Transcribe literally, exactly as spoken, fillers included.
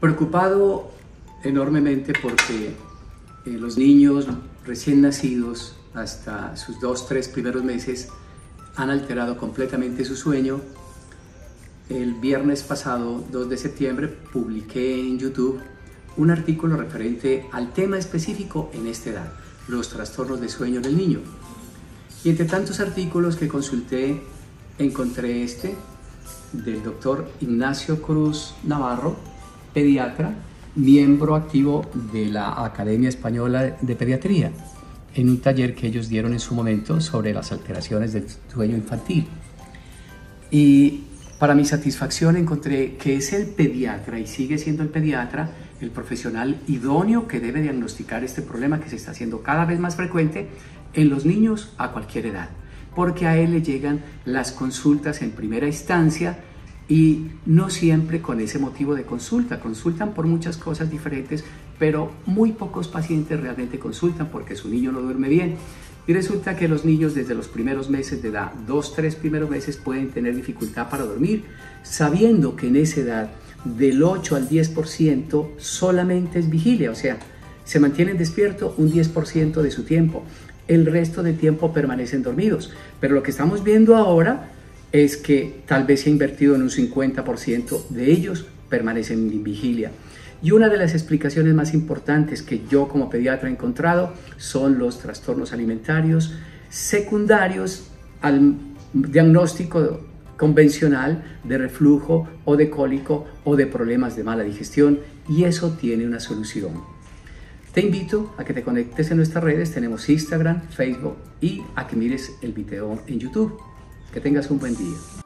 Preocupado enormemente porque eh, los niños recién nacidos hasta sus dos, tres primeros meses han alterado completamente su sueño. El viernes pasado, dos de septiembre, publiqué en YouTube un artículo referente al tema específico en esta edad, los trastornos de sueño del niño. Y entre tantos artículos que consulté, encontré este del doctor Ignacio Cruz Navarro, pediatra, miembro activo de la Academia Española de Pediatría, en un taller que ellos dieron en su momento sobre las alteraciones del sueño infantil. Y para mi satisfacción encontré que es el pediatra, y sigue siendo el pediatra, el profesional idóneo que debe diagnosticar este problema que se está haciendo cada vez más frecuente en los niños a cualquier edad, porque a él le llegan las consultas en primera instancia y no siempre con ese motivo de consulta. Consultan por muchas cosas diferentes, pero muy pocos pacientes realmente consultan porque su niño no duerme bien. Y resulta que los niños desde los primeros meses de edad, dos, tres primeros meses, pueden tener dificultad para dormir, sabiendo que en esa edad del ocho al diez por ciento solamente es vigilia, o sea, se mantienen despiertos un diez por ciento de su tiempo, el resto del tiempo permanecen dormidos. Pero lo que estamos viendo ahora es que tal vez se ha invertido en un cincuenta por ciento de ellos permanecen en vigilia. Y una de las explicaciones más importantes que yo como pediatra he encontrado son los trastornos alimentarios secundarios al diagnóstico convencional de reflujo o de cólico o de problemas de mala digestión, y eso tiene una solución. Te invito a que te conectes en nuestras redes, tenemos Instagram, Facebook, y a que mires el video en YouTube. Que tengas un buen día.